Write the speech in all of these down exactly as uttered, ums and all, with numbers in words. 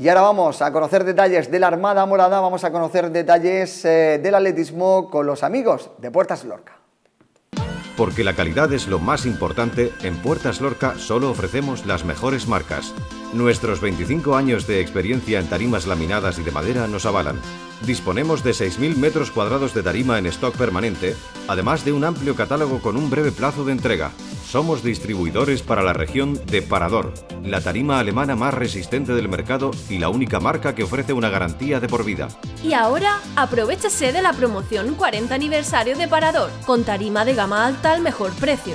Y ahora vamos a conocer detalles de la Armada Morada, vamos a conocer detalles eh, del atletismo con los amigos de Puertas Lorca. Porque la calidad es lo más importante, en Puertas Lorca solo ofrecemos las mejores marcas. Nuestros veinticinco años de experiencia en tarimas laminadas y de madera nos avalan. Disponemos de seis mil metros cuadrados de tarima en stock permanente, además de un amplio catálogo con un breve plazo de entrega. Somos distribuidores para la región de Parador, la tarima alemana más resistente del mercado y la única marca que ofrece una garantía de por vida. Y ahora, aprovéchese de la promoción cuarenta aniversario de Parador, con tarima de gama alta al mejor precio.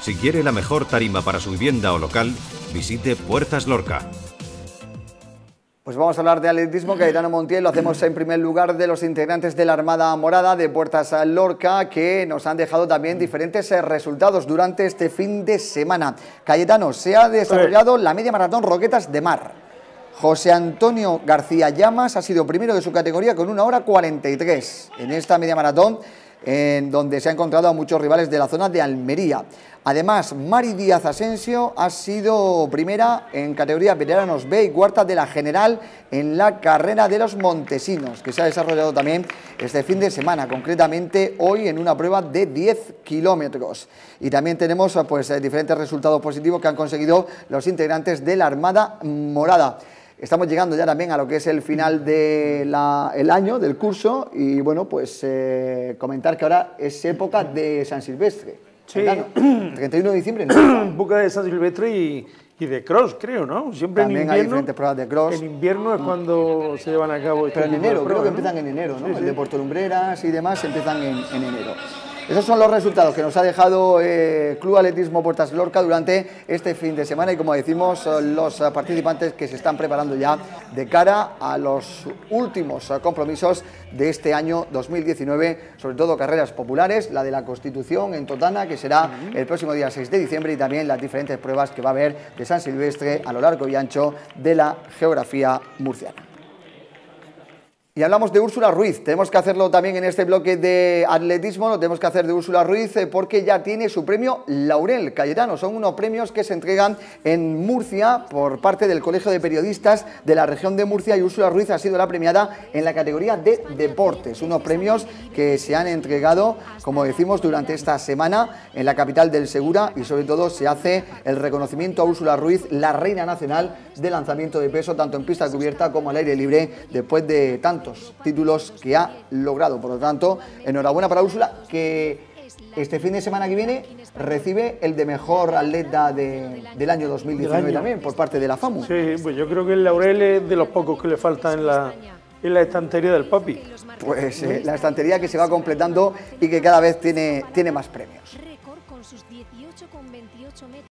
Si quiere la mejor tarima para su vivienda o local, visite Puertas Lorca. Pues vamos a hablar de atletismo. Cayetano Montiel, lo hacemos en primer lugar de los integrantes de la Armada Morada de Puertas Lorca, que nos han dejado también diferentes resultados durante este fin de semana. Cayetano, se ha desarrollado la media maratón Roquetas de Mar. José Antonio García Llamas ha sido primero de su categoría con una hora cuarenta y tres en esta media maratón, en donde se ha encontrado a muchos rivales de la zona de Almería. Además, Mari Díaz Asensio ha sido primera en categoría veteranos B y cuarta de la general en la Carrera de los Montesinos, que se ha desarrollado también este fin de semana, concretamente hoy en una prueba de diez kilómetros. Y también tenemos pues, diferentes resultados positivos que han conseguido los integrantes de la Armada Morada. Estamos llegando ya también a lo que es el final del año, del curso, y bueno, pues eh, comentar que ahora es época de San Silvestre. Sí. El treinta y uno de diciembre. ¿No? Época de San Silvestre y, y de cross, creo, ¿no? Siempre también en invierno, hay diferentes pruebas de cross. En invierno es cuando se llevan a cabo este. Pero en enero, creo que empiezan en enero, ¿no? Sí, sí. El de Puerto Lumbreras y demás empiezan en, en enero. Esos son los resultados que nos ha dejado eh, Club Atletismo Puertas Lorca durante este fin de semana y, como decimos, los participantes que se están preparando ya de cara a los últimos compromisos de este año dos mil diecinueve, sobre todo carreras populares, la de la Constitución en Totana, que será el próximo día seis de diciembre, y también las diferentes pruebas que va a haber de San Silvestre a lo largo y ancho de la geografía murciana. Y hablamos de Úrsula Ruiz, tenemos que hacerlo también en este bloque de atletismo, lo tenemos que hacer de Úrsula Ruiz porque ya tiene su premio Laurel Cayetano. Son unos premios que se entregan en Murcia por parte del Colegio de Periodistas de la región de Murcia, y Úrsula Ruiz ha sido la premiada en la categoría de deportes, unos premios que se han entregado, como decimos, durante esta semana en la capital del Segura, y sobre todo se hace el reconocimiento a Úrsula Ruiz, la reina nacional de lanzamiento de peso, tanto en pista cubierta como al aire libre, después de tanto títulos que ha logrado. Por lo tanto, enhorabuena para Úrsula, que este fin de semana que viene recibe el de mejor atleta de, del año dos mil diecinueve año. También por parte de la FAMU. Sí, pues yo creo que el Laurel es de los pocos que le falta en la, en la estantería del papi. Pues eh, la estantería que se va completando y que cada vez tiene, tiene más premios.